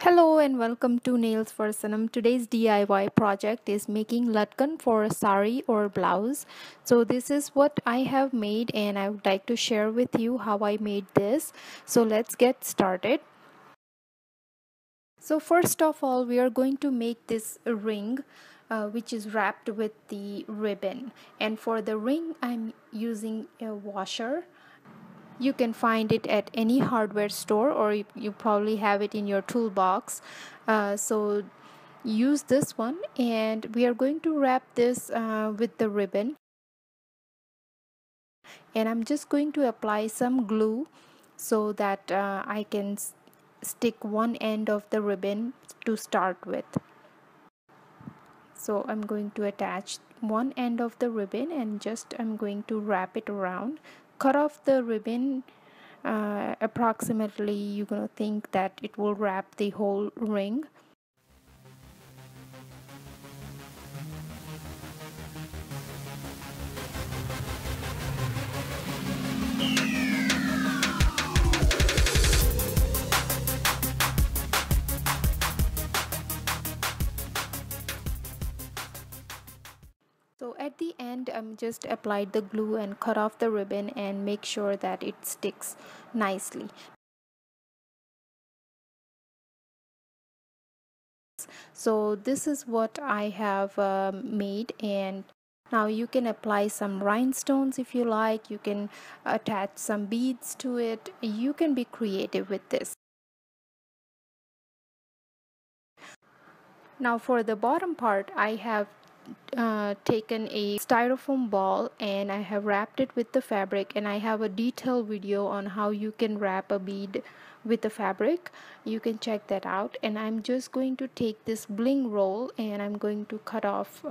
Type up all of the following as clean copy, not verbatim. Hello and welcome to Nails for Sanam. Today's DIY project is making latkan for a sari or blouse. So this is what I have made and I would like to share with you how I made this. So let's get started. So first of all, we are going to make this ring which is wrapped with the ribbon. And for the ring, I'm using a washer. You can find it at any hardware store, or you probably have it in your toolbox. So use this one, and we are going to wrap this with the ribbon. And I'm just going to apply some glue so that I can stick one end of the ribbon to start with. So I'm going to attach one end of the ribbon and just I'm going to wrap it around. Cut off the ribbon approximately, you're gonna think that it will wrap the whole ring. So at the end, I'm just applied the glue and cut off the ribbon and make sure that it sticks nicely. So this is what I have made, and now you can apply some rhinestones if you like. You can attach some beads to it. You can be creative with this. Now for the bottom part, I have taken a styrofoam ball and I have wrapped it with the fabric, and I have a detailed video on how you can wrap a bead with the fabric. You can check that out. And I'm just going to take this bling roll and I'm going to cut off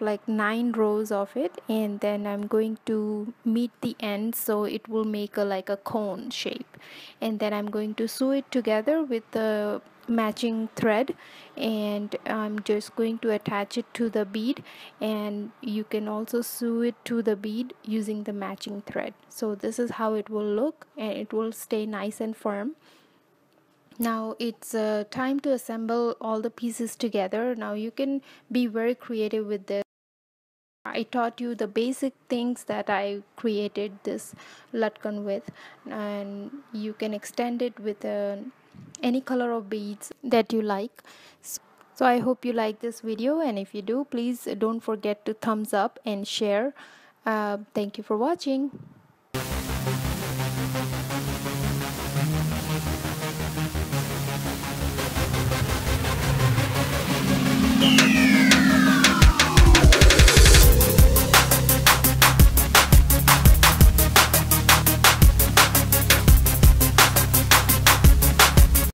like 9 rows of it, and then I'm going to meet the end so it will make a like a cone shape, and then I'm going to sew it together with the matching thread, and I'm just going to attach it to the bead, and you can also sew it to the bead using the matching thread. So this is how it will look, and it will stay nice and firm. Now it's time to assemble all the pieces together. Now you can be very creative with this. I taught you the basic things that I created this latkan with, and you can extend it with any color of beads that you like. So I hope you like this video, and if you do, please don't forget to thumbs up and share. Thank you for watching.